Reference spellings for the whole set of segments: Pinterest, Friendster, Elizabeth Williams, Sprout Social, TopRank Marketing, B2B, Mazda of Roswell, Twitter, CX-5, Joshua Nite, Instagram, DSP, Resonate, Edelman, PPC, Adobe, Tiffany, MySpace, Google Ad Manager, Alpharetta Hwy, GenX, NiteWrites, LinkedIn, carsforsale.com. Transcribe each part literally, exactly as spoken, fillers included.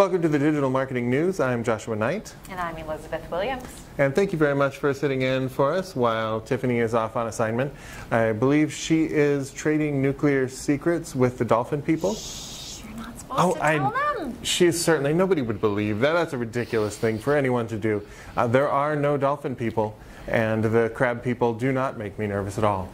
Welcome to the Digital Marketing News. I'm Joshua Nite. And I'm Elizabeth Williams. And thank you very much for sitting in for us while Tiffany is off on assignment. I believe she is trading nuclear secrets with the dolphin people. Shh, you're not supposed oh, to tell I, them. She is certainly, nobody would believe that. That's a ridiculous thing for anyone to do. Uh, there are no dolphin people, and the crab people do not make me nervous at all.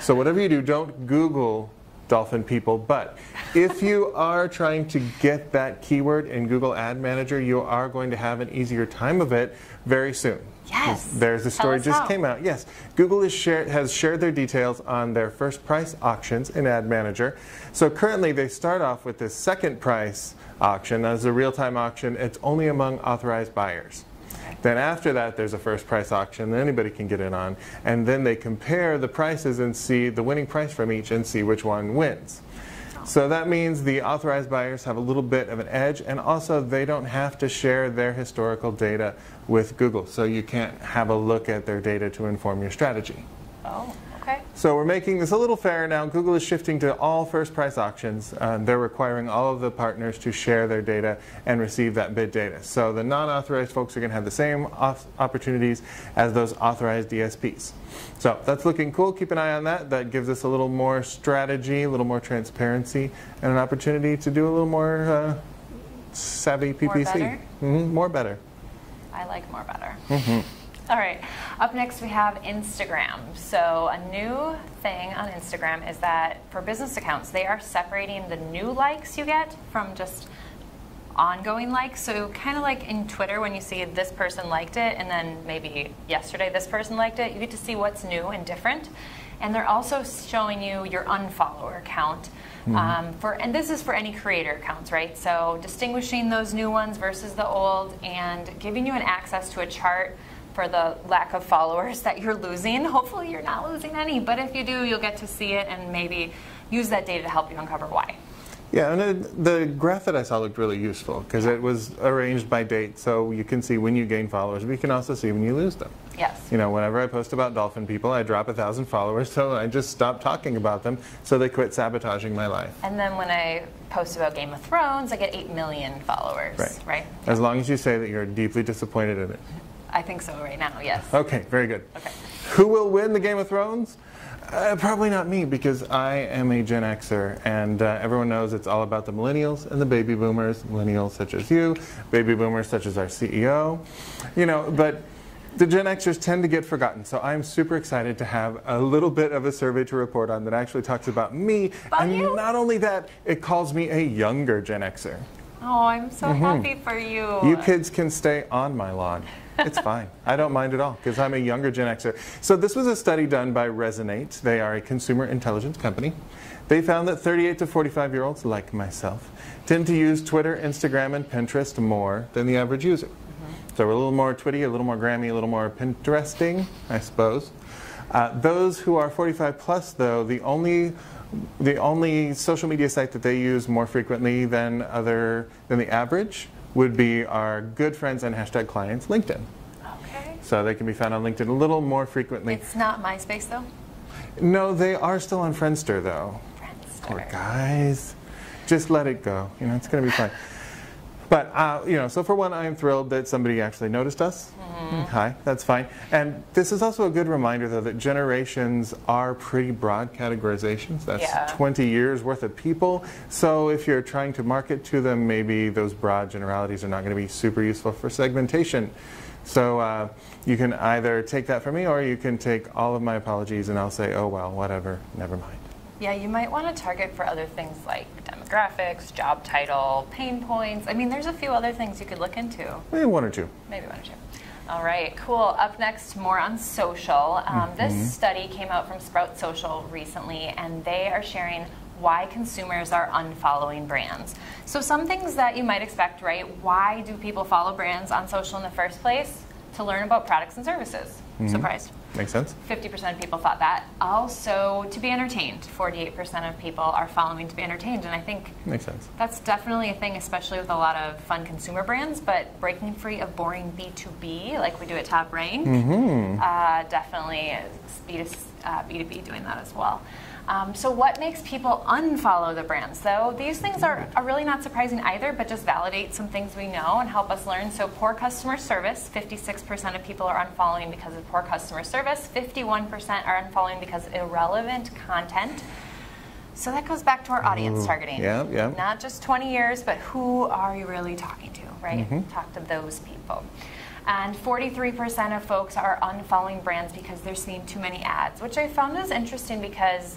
So whatever you do, don't Google dolphin people, but if you are trying to get that keyword in Google Ad Manager, you are going to have an easier time of it very soon. Yes. There's a story just how. came out. Yes. Google is share, has shared their details on their first price auctions in Ad Manager. So currently they start off with this second price auction as a real-time auction. It's only among authorized buyers. Then after that, there's a first price auction that anybody can get in on, and then they compare the prices and see the winning price from each and see which one wins. So that means the authorized buyers have a little bit of an edge, and also they don't have to share their historical data with Google, so you can't have a look at their data to inform your strategy. Oh. So we're making this a little fairer now. Google is shifting to all first price auctions. Uh, they're requiring all of the partners to share their data and receive that bid data. So the non-authorized folks are going to have the same opportunities as those authorized D S Ps. So that's looking cool. Keep an eye on that. That gives us a little more strategy, a little more transparency, and an opportunity to do a little more uh, savvy P P C. More better? Mm-hmm. More better. I like more better. Mm-hmm. All right, up next we have Instagram. So a new thing on Instagram is that for business accounts, they are separating the new likes you get from just ongoing likes. So kind of like in Twitter, when you see this person liked it, and then maybe yesterday this person liked it, you get to see what's new and different. And they're also showing you your unfollower count. Mm-hmm. um, for, and this is for any creator accounts, right? So distinguishing those new ones versus the old and giving you an access to a chart for the lack of followers that you're losing. Hopefully you're not losing any, but if you do, you'll get to see it and maybe use that data to help you uncover why. Yeah, and it, the graph that I saw looked really useful because it was arranged by date, so you can see when you gain followers, but you can also see when you lose them. Yes. You know, whenever I post about dolphin people, I drop a thousand followers, so I just stop talking about them, so they quit sabotaging my life. And then when I post about Game of Thrones, I get eight million followers, right? right? As long as you say that you're deeply disappointed in it. I think so right now, yes. Okay, very good. Okay. Who will win the Game of Thrones? Uh, probably not me, because I am a Gen Xer, and uh, everyone knows it's all about the millennials and the baby boomers, millennials such as you, baby boomers such as our C E O, you know, but the Gen Xers tend to get forgotten, so I'm super excited to have a little bit of a survey to report on that actually talks about me, about and you? Not only that, it calls me a younger Gen Xer. Oh, I'm so mm-hmm. happy for you. You kids can stay on my lawn. It's fine. I don't mind at all because I'm a younger Gen Xer. So this was a study done by Resonate. They are a consumer intelligence company. They found that thirty-eight to forty-five-year-olds, like myself, tend to use Twitter, Instagram, and Pinterest more than the average user. Mm-hmm. So we're a little more Twitty, a little more Grammy, a little more Pinteresting, I suppose. Uh, those who are forty-five plus, though, the only the only social media site that they use more frequently than other than the average would be our good friends and hashtag clients, LinkedIn. Okay. So they can be found on LinkedIn a little more frequently. It's not MySpace, though? No, they are still on Friendster, though. Friendster. Poor guys. Just let it go. You know, it's going to be fine. But, uh, you know, so for one, I am thrilled that somebody actually noticed us. Mm-hmm. Hi, that's fine. And this is also a good reminder, though, that generations are pretty broad categorizations. That's yeah. twenty years worth of people. So if you're trying to market to them, maybe those broad generalities are not going to be super useful for segmentation. So uh, you can either take that from me or you can take all of my apologies and I'll say, oh, well, whatever, never mind. Yeah, you might want to target for other things like demographics, job title, pain points. I mean, there's a few other things you could look into. Maybe one or two. Maybe one or two. All right, cool. Up next, more on social. Um, mm-hmm. This study came out from Sprout Social recently, and they are sharing why consumers are unfollowing brands. So some things that you might expect, right? Why do people follow brands on social in the first place? To learn about products and services. Mm-hmm. Surprised. Makes sense. fifty percent of people thought that. Also, to be entertained. forty-eight percent of people are following to be entertained, and I think makes sense. That's definitely a thing, especially with a lot of fun consumer brands, but breaking free of boring B two B, like we do at TopRank, mm-hmm. uh, definitely B two C uh, B two B doing that as well. Um, so what makes people unfollow the brands, though? These things are, are really not surprising either, but just validate some things we know and help us learn. So poor customer service, fifty-six percent of people are unfollowing because of poor customer service. fifty-one percent are unfollowing because of irrelevant content. So that goes back to our audience targeting. Yeah, yeah. Not just twenty years, but who are you really talking to, right? Mm-hmm. Talk to those people. And forty-three percent of folks are unfollowing brands because they're seeing too many ads, which I found is interesting because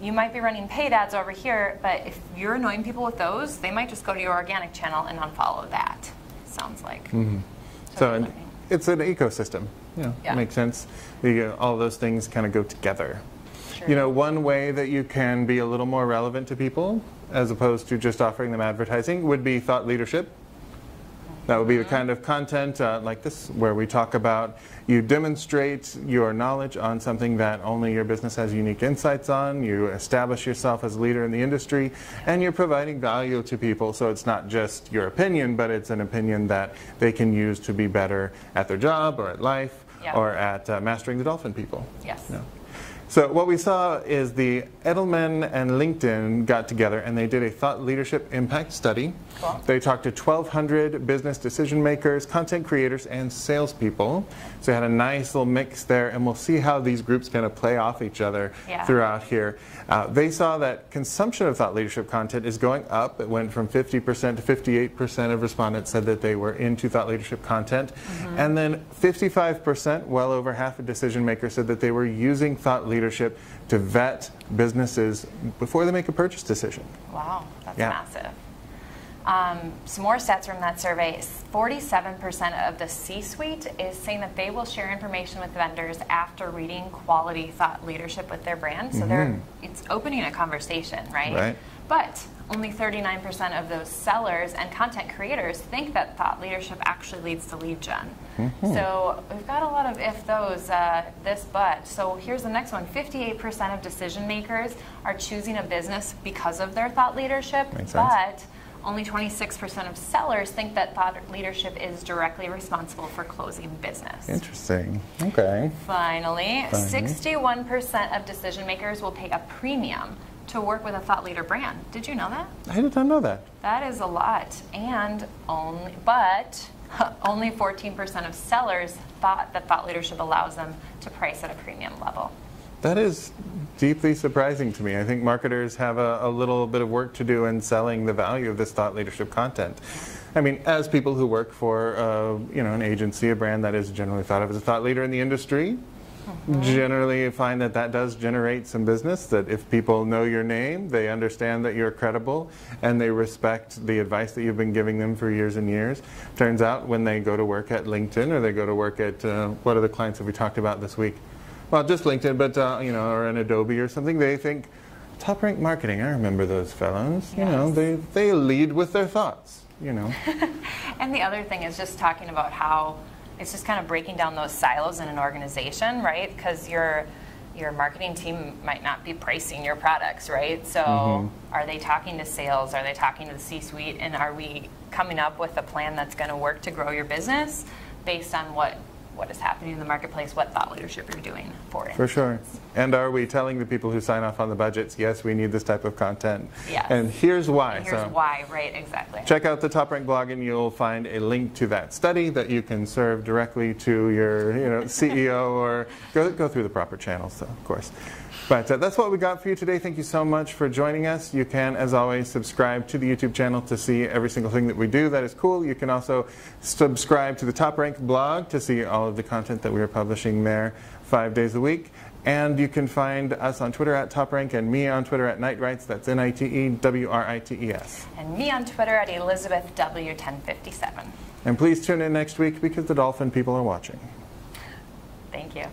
you might be running paid ads over here, but if you're annoying people with those, they might just go to your organic channel and unfollow that, sounds like. Mm-hmm. So an, it's an ecosystem. Yeah, yeah. Makes sense. You get, all those things kind of go together. Sure. You know, one way that you can be a little more relevant to people, as opposed to just offering them advertising, would be thought leadership. That would be the kind of content uh, like this, where we talk about you demonstrate your knowledge on something that only your business has unique insights on, you establish yourself as a leader in the industry, and you're providing value to people. So it's not just your opinion, but it's an opinion that they can use to be better at their job or at life, yeah, or at uh, mastering the dolphin people. Yes. Yeah. So what we saw is the Edelman and LinkedIn got together and they did a thought leadership impact study. Cool. They talked to twelve hundred business decision makers, content creators, and salespeople. So they had a nice little mix there, and we'll see how these groups kind of play off each other, yeah, throughout here. Uh, they saw that consumption of thought leadership content is going up. It went from fifty percent to fifty-eight percent of respondents said that they were into thought leadership content. Mm-hmm. And then fifty-five percent, well over half of decision makers, said that they were using thought leadership leadership to vet businesses before they make a purchase decision. Wow, that's, yeah, massive. Um, some more stats from that survey, forty-seven percent of the C-suite is saying that they will share information with vendors after reading quality thought leadership with their brand. So mm-hmm, they're, it's opening a conversation, right? Right. But only thirty-nine percent of those sellers and content creators think that thought leadership actually leads to lead gen. Mm-hmm. So we've got a lot of if those, uh, this, but. So here's the next one. fifty-eight percent of decision makers are choosing a business because of their thought leadership. Makes sense. But only twenty-six percent of sellers think that thought leadership is directly responsible for closing business. Interesting. Okay. Finally, sixty-one percent of decision makers will pay a premium to work with a thought leader brand. Did you know that? I did not know that. That is a lot. And only, but only fourteen percent of sellers thought that thought leadership allows them to price at a premium level. That is deeply surprising to me. I think marketers have a, a little bit of work to do in selling the value of this thought leadership content. I mean, as people who work for uh, you know, an agency, a brand that is generally thought of as a thought leader in the industry, mm-hmm, generally you find that that does generate some business, that if people know your name, they understand that you're credible, and they respect the advice that you've been giving them for years and years. Turns out when they go to work at LinkedIn, or they go to work at, uh, what are the clients that we talked about this week? Well, just LinkedIn, but, uh, you know, or an Adobe or something, they think, TopRank Marketing, I remember those fellows. Yes. You know, they, they lead with their thoughts, you know. And the other thing is just talking about how it's just kind of breaking down those silos in an organization, right? Because your, your marketing team might not be pricing your products, right? So mm-hmm, are they talking to sales? Are they talking to the C-suite? And are we coming up with a plan that's going to work to grow your business based on what, what is happening in the marketplace, what thought leadership you're doing for it? For sure. And are we telling the people who sign off on the budgets, yes, we need this type of content? Yes. And here's why. And here's so why, right, exactly. Check out the TopRank blog and you'll find a link to that study that you can serve directly to your you know, C E O or go, go through the proper channels, though, of course. But uh, that's what we got for you today. Thank you so much for joining us. You can, as always, subscribe to the YouTube channel to see every single thing that we do. That is cool. You can also subscribe to the TopRank blog to see all of the content that we are publishing there five days a week. And you can find us on Twitter at TopRank and me on Twitter at NiteWrites. That's N I T E W R I T E S. And me on Twitter at Elizabeth W ten fifty-seven. And please tune in next week because the dolphin people are watching. Thank you.